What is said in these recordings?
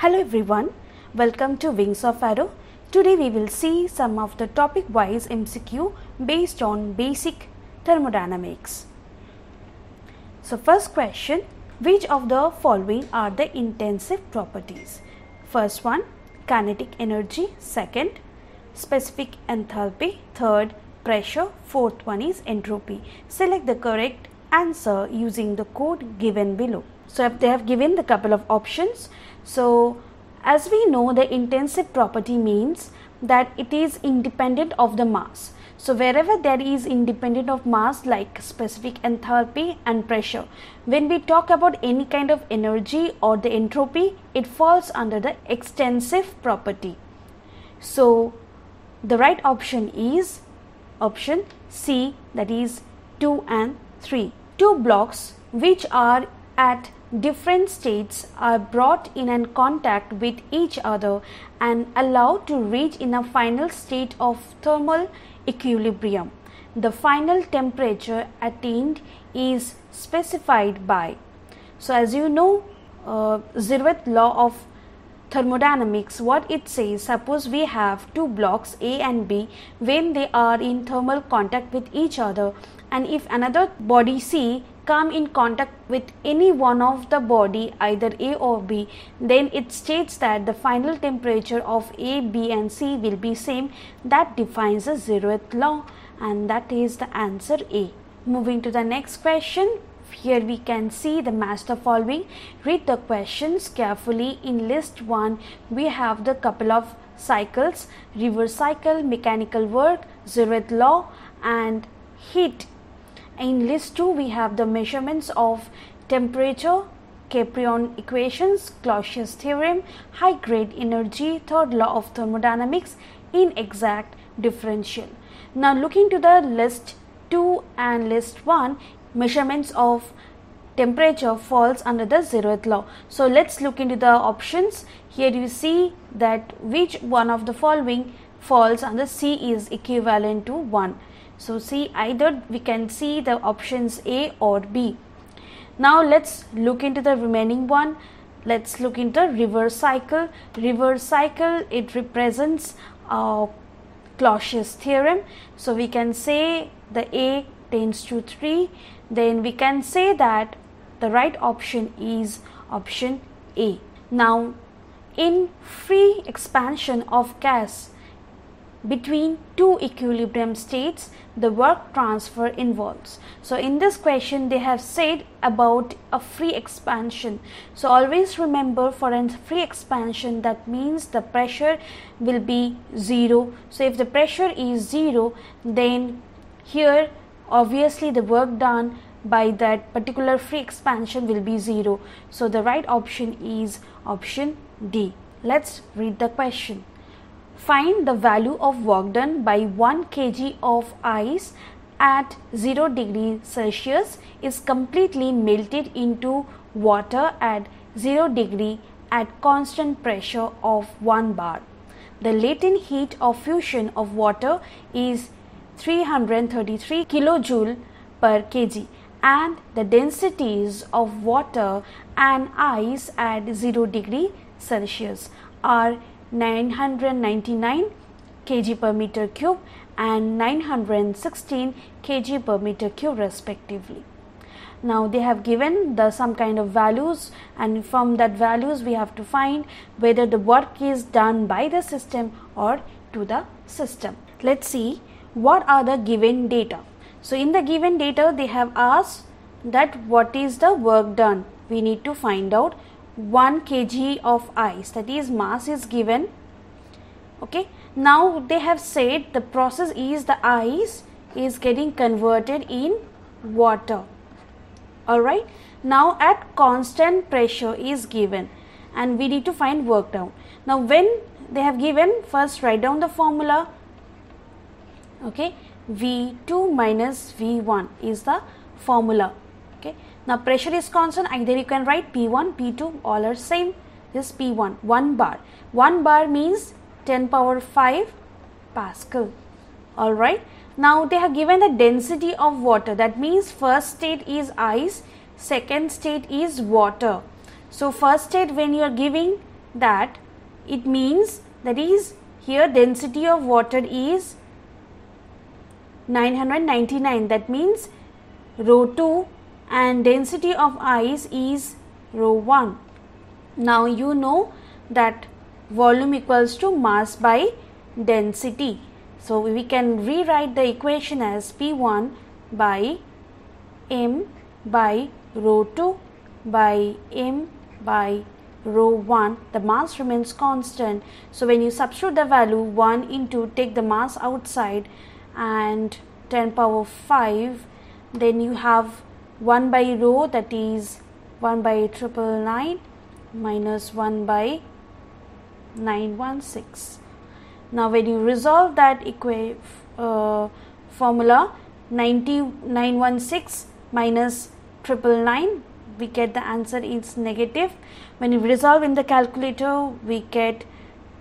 Hello everyone, welcome to Wings of Aero. Today we will see some of the topic wise MCQ based on basic thermodynamics. So first question, which of the following are the intensive properties? First one, kinetic energy. Second, specific enthalpy. Third, pressure. Fourth one is entropy. Select the correct answer using the code given below. So if they have given the couple of options, so as we know, the intensive property means that it is independent of the mass. So wherever there is independent of mass, like specific enthalpy and pressure, when we talk about any kind of energy or the entropy, it falls under the extensive property. So the right option is option C, that is 2 and 3. Two blocks which are at different states are brought in and contact with each other and allowed to reach in a final state of thermal equilibrium. The final temperature attained is specified by. So as you know, zeroth law of thermodynamics, what it says, suppose we have two blocks A and B. When they are in thermal contact with each other, and if another body C come in contact with any one of the body, either A or B, then it states that the final temperature of A, B and C will be same. That defines the zeroth law, and that is the answer A. Moving to the next question, here we can see the match the following. Read the questions carefully. In list 1, we have the couple of cycles: reverse cycle, mechanical work, zeroth law and heat. In list 2, we have the measurements of temperature, Caprion equations, Clausius theorem, high grade energy, third law of thermodynamics, inexact differential. Now looking to the list 2 and list 1, measurements of temperature falls under the zeroth law. So let's look into the options. Here you see that which one of the following falls under C is equivalent to 1. So C, either we can see the options A or B. Now let's look into the remaining one. Let's look into reverse cycle. Reverse cycle, it represents Clausius theorem. So we can say the A tends to 3. Then we can say that the right option is option A. Now in free expansion of gas between two equilibrium states, the work transfer involves. So in this question they have said about a free expansion. So always remember, for a free expansion, that means the pressure will be 0. So if the pressure is 0, then here obviously the work done by that particular free expansion will be 0. So the right option is option D. Let's read the question. Find the value of work done by 1 kg of ice at 0 degree Celsius is completely melted into water at 0 degree at constant pressure of 1 bar. The latent heat of fusion of water is 333 kilojoule per kg and the densities of water and ice at 0 degree Celsius are 999 kg per meter cube and 916 kg per meter cube respectively. Now they have given the some kind of values, and from that values we have to find whether the work is done by the system or to the system. Let's see what are the given data. So in the given data they have asked that what is the work done. We need to find out 1 kg of ice, that is mass is given. Okay, now they have said the process is the ice is getting converted in water. Alright, now at constant pressure is given and we need to find work done. Now when they have given, first write down the formula. Okay, V2 minus V1 is the formula. Okay, now pressure is constant, either you can write P1, P2, all are same. This P1, 1 bar. 1 bar means 10 power 5 Pascal. Alright, now they have given the density of water. That means first state is ice, second state is water. So first state, when you are giving that it means that is here density of water is 999, that means rho 2, and density of ice is rho 1. Now you know that volume equals to mass by density. So, we can rewrite the equation as P1 by m by rho 2 by m by rho 1. The mass remains constant. So, when you substitute the value 1 into, take the mass outside and 10^5, then you have 1 by rho, that is 1 by 999 minus 1 by 916. Now, when you resolve that formula, 916 minus 999, we get the answer is negative. When you resolve in the calculator, we get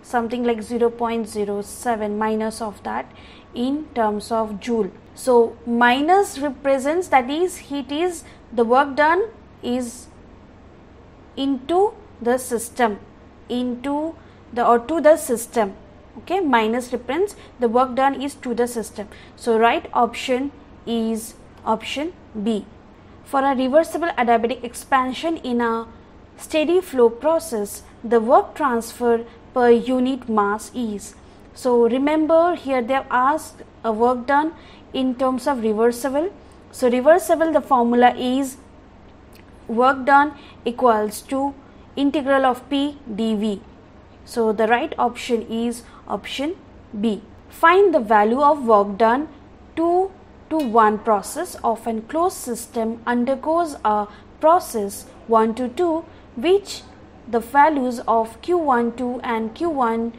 something like 0.07 minus of that in terms of joule. So, minus represents, that is heat is, the work done is into the system, or to the system. Okay, minus represents the work done is to the system. So, right option is option B. For a reversible adiabatic expansion in a steady flow process, the work transfer per unit mass is. So, remember here they have asked a work done in terms of reversible. So, reversible, the formula is work done equals to integral of P dV. So, the right option is option B. Find the value of work done (2 to 1) process of an closed system undergoes a process 1 to 2, which the values of Q12 and Q12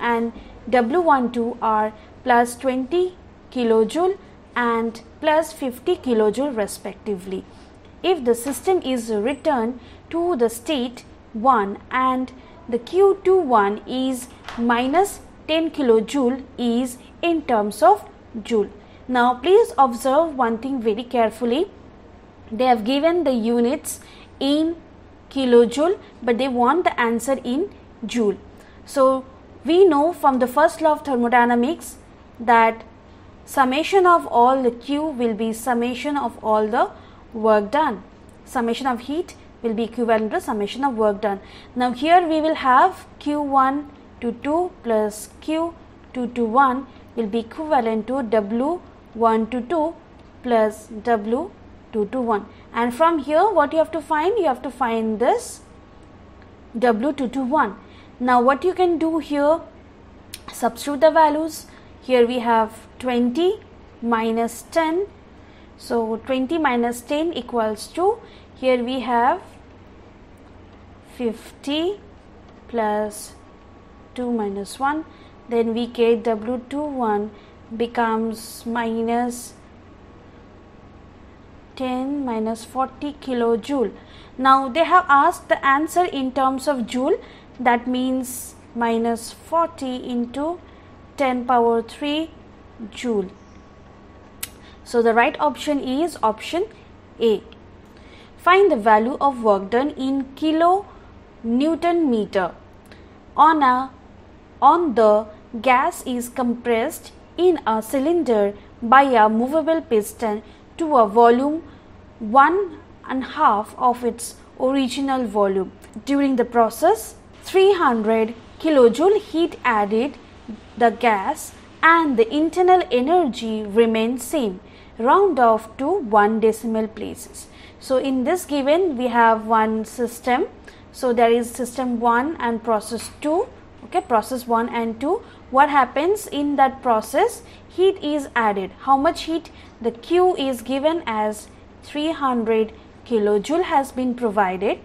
and W12 are plus 20 kilojoule and plus 50 kilojoule respectively. If the system is returned to the state 1 and the Q21 is minus 10 kilojoule is in terms of joule. Now, please observe one thing very carefully. They have given the units in kilojoule, but they want the answer in joule. So, we know from the first law of thermodynamics that summation of all the Q will be summation of all the work done. Summation of heat will be equivalent to summation of work done. Now, here we will have Q1 to 2 plus Q2 to 1 will be equivalent to W1 to 2 plus W2 to 1. And from here, what you have to find? You have to find this W2 to 1. Now, what you can do here, substitute the values. Here we have 20 minus 10. So, 20 minus 10 equals to, here we have 50 plus 2 minus 1, then we get W21 becomes minus 10 minus 40 kilojoule. Now, they have asked the answer in terms of joule, that means minus 40 into 10^3 joule. So, the right option is option A. Find the value of work done in kilo-newton-meter on the gas is compressed in a cylinder by a movable piston to a volume 1/2 of its original volume. During the process, 300 kilojoule heat added the gas and the internal energy remains same. Round off to 1 decimal places. So, in this given we have one system. So, there is system 1 and process 2. Okay, process 1 and 2. What happens in that process? Heat is added. How much heat? The Q is given as 300 kilojoule has been provided.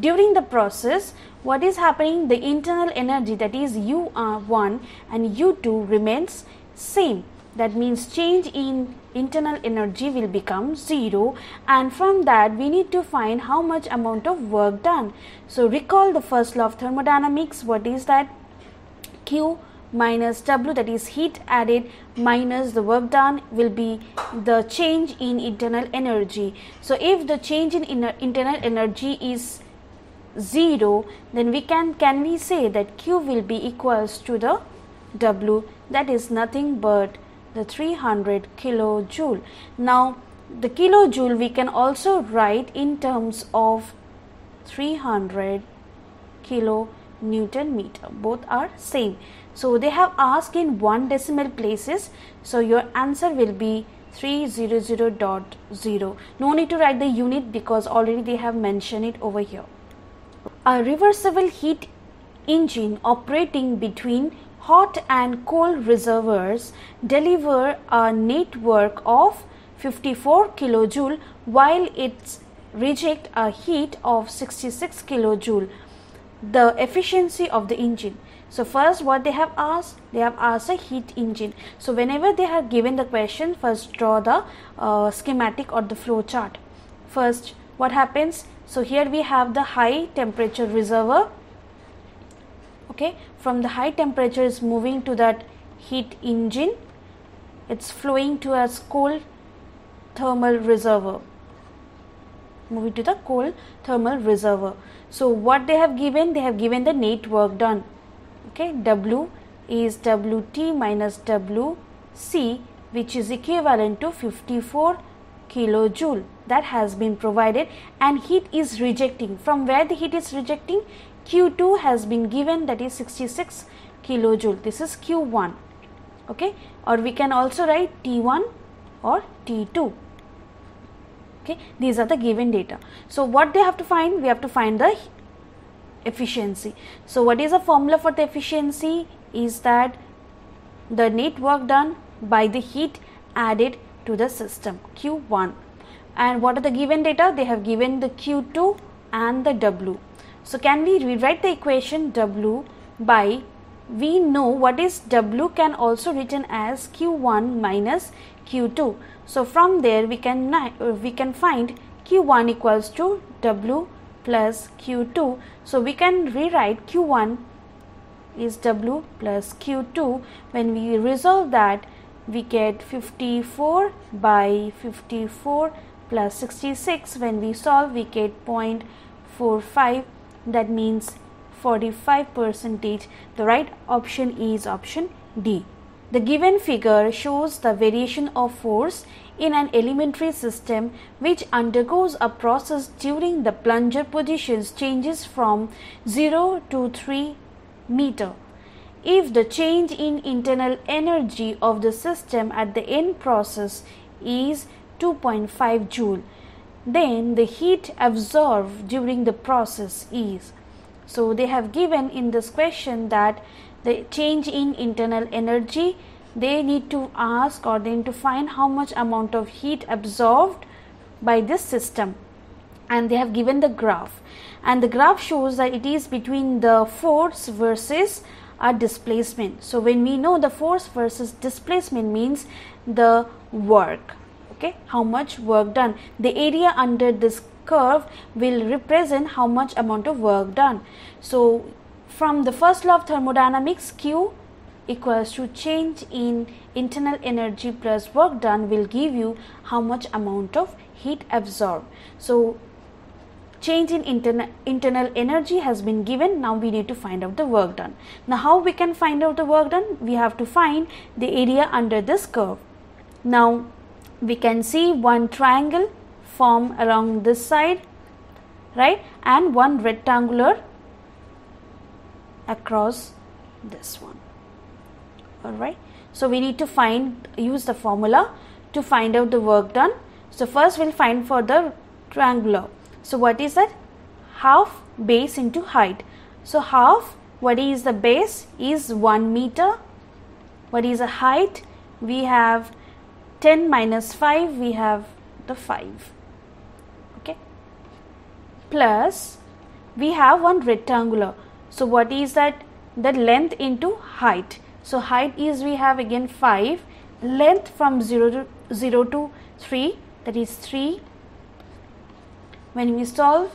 During the process, what is happening? The internal energy, that is U1 and U2, remains same. That means change in internal energy will become 0, and from that we need to find how much amount of work done. So, recall the first law of thermodynamics. What is that? Q minus W, that is heat added, minus the work done will be the change in internal energy. So, if the change in internal energy is 0, then we can we say that Q will be equals to the W, that is nothing but the 300 kilojoule. Now the kilojoule we can also write in terms of 300 kilonewton meter. Both are same. So they have asked in one decimal places. So your answer will be 300.0. No need to write the unit because already they have mentioned it over here. A reversible heat engine operating between hot and cold reservoirs deliver a network of 54 kilojoule while it rejects a heat of 66 kilojoule. The efficiency of the engine. So first what they have asked a heat engine. So whenever they have given the question, first draw the schematic or the flow chart. First what happens? So here we have the high temperature reservoir. Okay, from the high temperature is moving to that heat engine. It's flowing to a cold thermal reservoir. Moving to the cold thermal reservoir. So what they have given the net work done. Okay, W is WT minus WC, which is equivalent to 54 kilojoule. That has been provided, and heat is rejecting. From where the heat is rejecting? Q2 has been given, that is 66 kilojoule. This is Q1. Okay, or we can also write T1 or T2. Okay, these are the given data. So what they have to find? We have to find the efficiency. So what is the formula for the efficiency? Is that the net work done by the heat added to the system, Q1. And what are the given data? They have given the Q2 and the W. So can we rewrite the equation W by, we know what is W can also written as Q1 minus Q2. So from there we can find Q1 equals to W plus Q2. So we can rewrite Q1 is W plus Q2. When we resolve that, we get 54 by 54 plus 66. When we solve, we get 0.45. That means 45%. The right option is option D. The given figure shows the variation of force in an elementary system which undergoes a process during the plunger positions changes from 0 to 3 meter. If the change in internal energy of the system at the end process is 2.5 joule, then the heat absorbed during the process is. So they have given in this question that the change in internal energy, they need to ask or they need to find how much amount of heat absorbed by this system, and they have given the graph, and the graph shows that it is between the force versus a displacement. So when we know the force versus displacement means the work, okay, how much work done. The area under this curve will represent how much amount of work done. So from the first law of thermodynamics, Q equals to change in internal energy plus work done will give you how much amount of heat absorbed. So change in internal energy has been given. Now we need to find out the work done. Now how we can find out the work done? We have to find the area under this curve. Now we can see one triangle form along this side, right, and one rectangular across this one. Alright, so we need to use the formula to find out the work done. So first we'll find for the triangular. So what is that? Half base into height. So half, what is the base? Is 1 meter. What is the height? We have 10 minus 5, we have the 5. Okay, plus we have one rectangular. So what is that? The length into height. So height is, we have again 5, length from 0 to 3, that is 3. When we solve,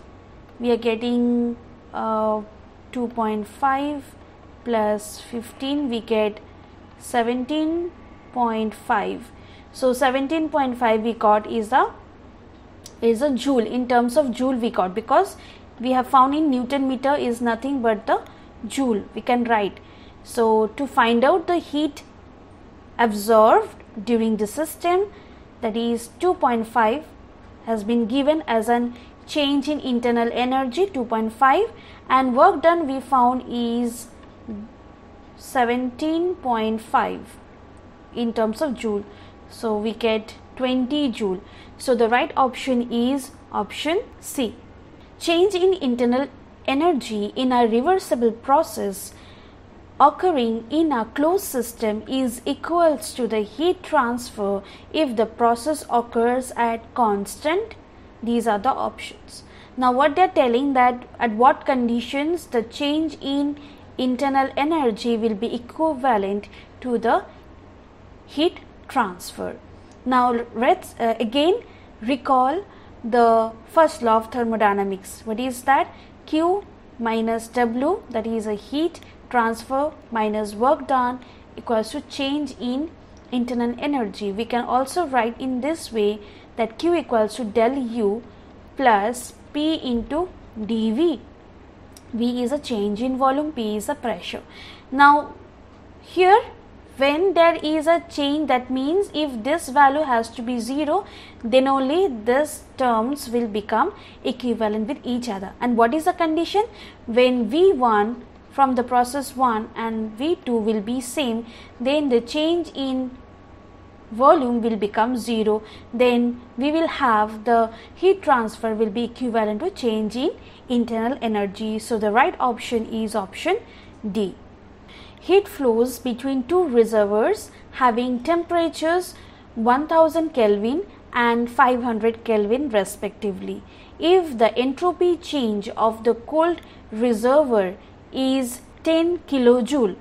we are getting 2.5 plus 15, we get 17.5. So 17.5 we got is a joule. In terms of joule we got, because we have found in Newton meter is nothing but the joule, we can write. So to find out the heat absorbed during the system, that is 2.5 has been given as an change in internal energy, 2.5, and work done we found is 17.5 in terms of joule. So we get 20 joule. So the right option is option C. Change in internal energy in a reversible process occurring in a closed system is equals to the heat transfer if the process occurs at constant. These are the options. Now what they are telling, that at what conditions the change in internal energy will be equivalent to the heat transfer. Now let's again recall the first law of thermodynamics. What is that? Q minus W, that is a heat transfer minus work done, equals to change in internal energy. We can also write in this way that Q equals to del U plus P into dV. V is a change in volume, P is a pressure. Now here, when there is a change, that means if this value has to be 0, then only these terms will become equivalent with each other. And what is the condition? When V1 from the process 1 and V2 will be same, then the change in volume will become 0. Then we will have the heat transfer will be equivalent to change in internal energy. So the right option is option D. Heat flows between two reservoirs having temperatures 1000 Kelvin and 500 Kelvin respectively. If the entropy change of the cold reservoir is 10 kilojoule,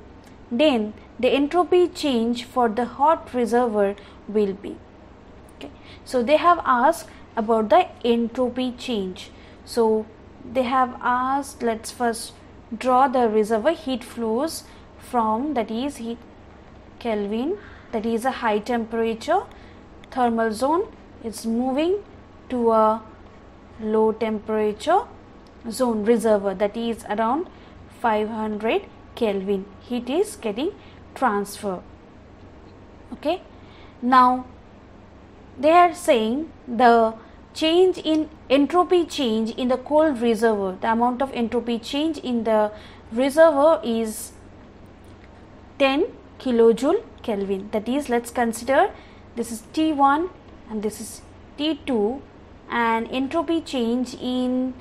then the entropy change for the hot reservoir will be. Okay. So they have asked about the entropy change. So they have asked, let's first draw the reservoir. Heat flows from, that is heat Kelvin, that is a high temperature thermal zone, is moving to a low temperature zone reservoir, that is around 500 Kelvin. Heat is getting transfer. Okay. Now they are saying the change in entropy change in the cold reservoir, the amount of entropy change in the reservoir is 10 kilojoule Kelvin. That is, let's consider this is T1 and this is T2, and entropy change in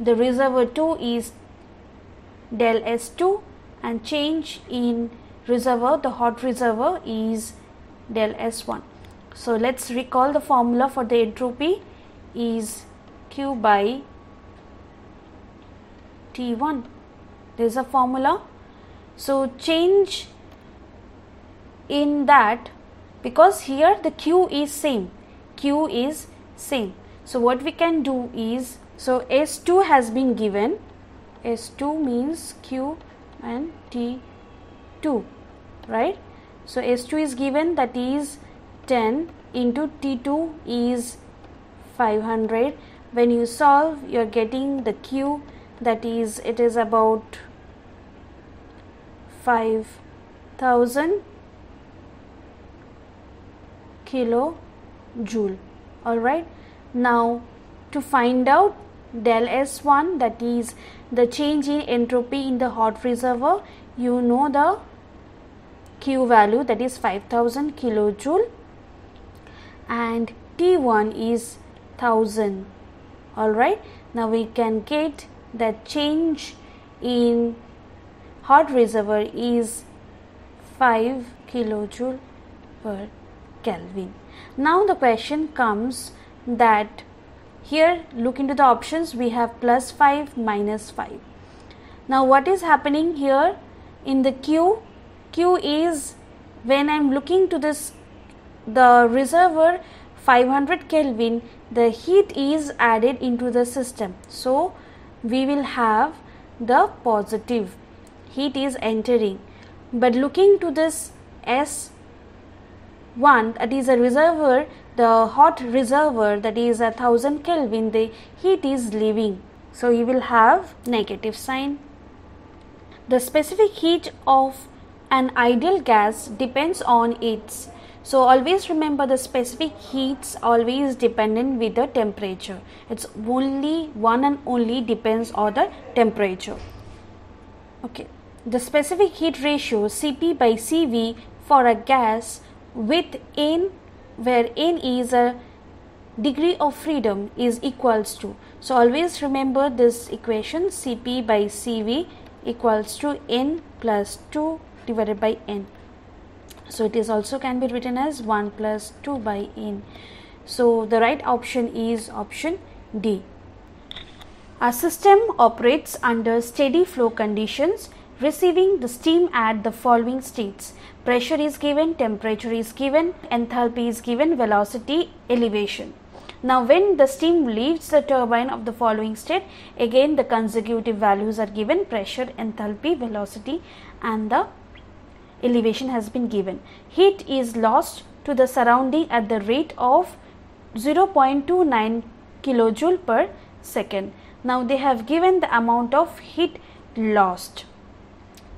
the reservoir 2 is del S2, and change in reservoir, the hot reservoir, is del S1. So let's recall the formula for the entropy is Q by T1. There is a formula. So change in that, because here the Q is same, Q is same. So what we can do is, so S2 has been given, S2 means Q and T2, right? So S2 is given, that is 10 into T2 is 500. When you solve, you are getting the Q, that is, it is about 5000 kilojoule. All right. Now to find out del S1, that is the change in entropy in the hot reservoir, you know the Q value, that is 5000 kilojoule, and T1 is 1000. All right. Now we can get that change in hot reservoir is 5 kilojoule per Kelvin. Now the question comes that here, look into the options, we have plus 5, minus 5. Now what is happening here in the Q? Q is, when I am looking to this, the reservoir 500 Kelvin, the heat is added into the system. So we will have the positive heat is entering. But looking to this S1, that is a reservoir, the hot reservoir, that is 1000 Kelvin, the heat is leaving. So you will have negative sign. The specific heat of an ideal gas depends on its. So always remember the specific heats always dependent with the temperature. It's only one and only depends on the temperature. Okay. The specific heat ratio Cp by Cv for a gas with n, where n is a degree of freedom, is equals to. So always remember this equation, Cp by Cv equals to n plus 2 divided by n. So it is also can be written as 1 plus 2 by n. So the right option is option D. A system operates under steady flow conditions, receiving the steam at the following states. Pressure is given, temperature is given, enthalpy is given, velocity, elevation. Now when the steam leaves the turbine of the following state, again the consecutive values are given: pressure, enthalpy, velocity, and the elevation has been given. Heat is lost to the surrounding at the rate of 0.29 kilojoule per second. Now they have given the amount of heat lost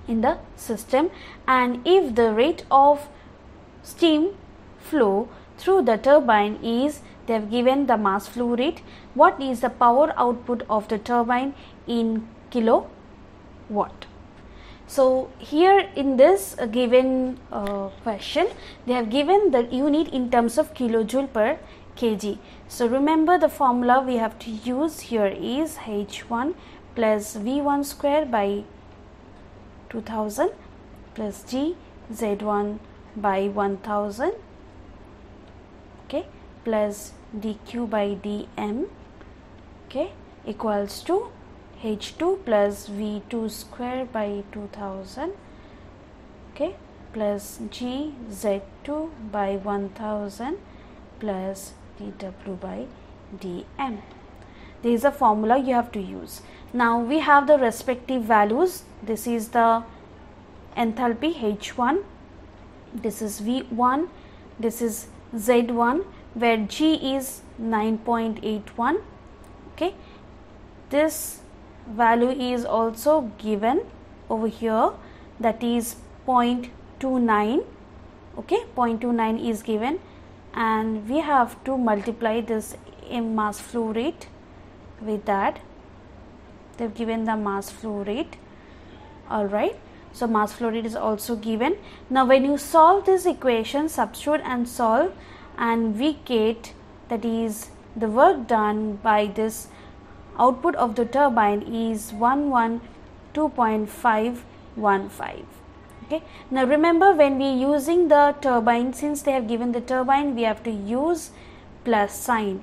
in the system, and if the rate of steam flow through the turbine is, they have given the mass flow rate, what is the power output of the turbine in kilowatt. So here in this given question, they have given the unit in terms of kilojoule per kg. So remember the formula we have to use here is H1 plus V1 square by 2000 plus G Z1 by 1000, okay, plus DQ by DM, okay, equals to H2 plus V2 square by 2000, okay, plus G Z2 by 1000 plus DW by DM. There is a formula you have to use. Now we have the respective values. This is the enthalpy H1, this is V1, this is Z1, where G is 9.81, okay. This value is also given over here, that is 0.29, okay, 0.29 is given, and we have to multiply this mass flow rate with that. They have given the mass flow rate, alright. So mass flow rate is also given. Now when you solve this equation, substitute and solve, and we get that is the work done by this output of the turbine is 112.515, okay. Now remember, when we are using the turbine, since they have given the turbine, we have to use plus sign,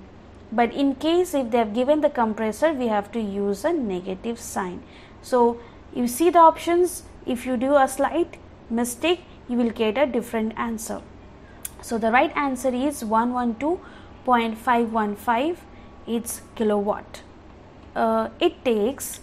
but in case if they have given the compressor, we have to use a negative sign. So you see the options, if you do a slight mistake, you will get a different answer. So the right answer is 112.515, it's kilowatt. It takes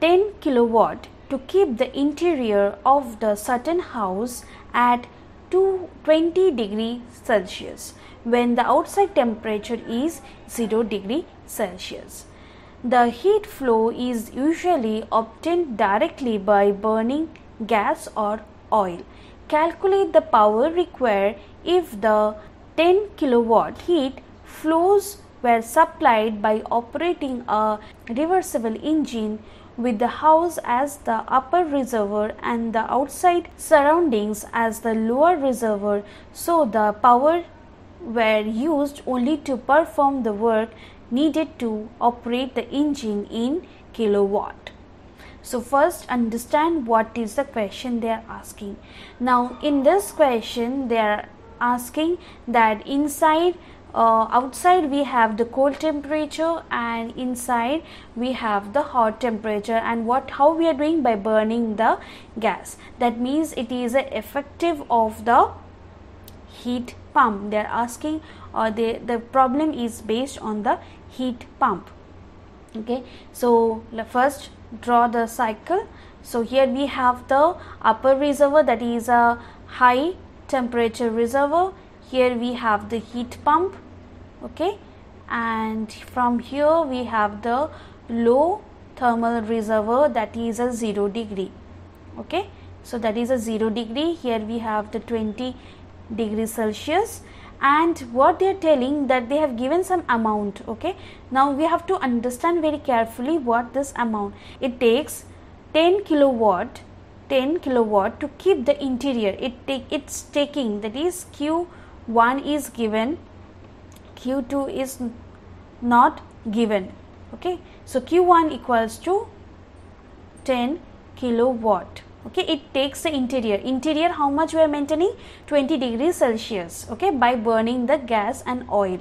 10 kilowatt to keep the interior of the certain house at 220 degree Celsius when the outside temperature is 0 degree Celsius. The heat flow is usually obtained directly by burning gas or oil. Calculate the power required if the 10 kilowatt heat flows were supplied by operating a reversible engine with the house as the upper reservoir and the outside surroundings as the lower reservoir. So the power were used only to perform the work needed to operate the engine in kilowatt. So first understand what is the question they are asking. Now in this question they are asking that inside outside we have the cold temperature and inside we have the hot temperature, and how we are doing by burning the gas. That means it is an effective of the heat pump they are asking, or the problem is based on the heat pump, okay. So first draw the cycle. So here we have the upper reservoir, that is a high temperature reservoir. Here we have the heat pump, okay, and from here we have the low thermal reservoir, that is a 0 degree. Okay, so that is a 0 degree. Here we have the 20 degrees Celsius, and what they are telling, that they have given some amount. Okay, now we have to understand very carefully what this amount. It takes 10 kilowatt to keep the interior. It's taking, that is Q1 is given, Q2 is not given. Okay, so Q1 equals to 10 kilowatt. Okay, it takes the interior. Interior, how much we are maintaining? 20 degrees Celsius. Okay, by burning the gas and oil.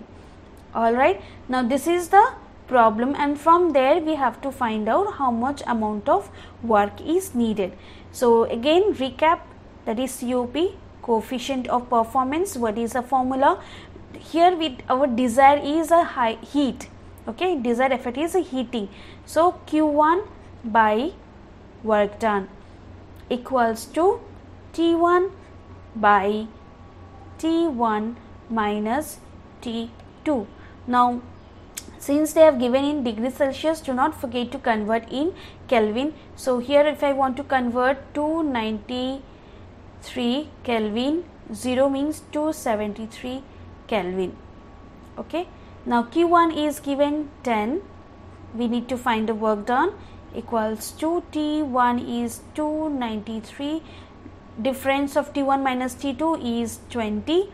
All right. Now this is the problem, and from there we have to find out how much amount of work is needed. So again recap, that is COP, coefficient of performance. What is the formula? Here with our desire is a high heat. Okay, desired effect is a heating. So Q1 by work done equals to T1 by T1 minus T2. Now, since they have given in degrees Celsius, do not forget to convert in Kelvin. So here, if I want to convert 293 Kelvin, 0 means 273 Kelvin. Okay. Now Q1 is given 10. We need to find the work done. Equals to T1 is 293, difference of T1 minus T2 is 20.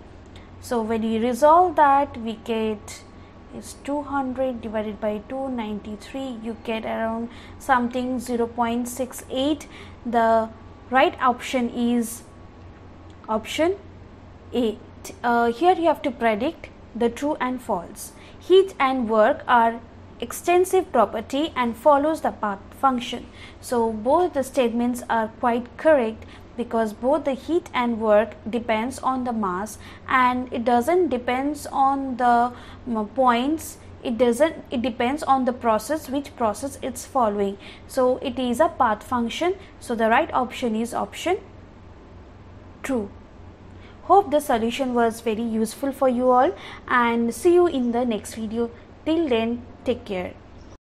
So when we resolve that, we get is 200 divided by 293. You get around something 0.68. The right option is option A. Here you have to predict the true and false. Heat and work are extensive property and follows the path function. So both the statements are quite correct, because both the heat and work depends on the mass, and it doesn't depends on the points. It depends on the process, which process it's following. So it is a path function. So the right option is option true. Hope the solution was very useful for you all, and see you in the next video. Till then, take care.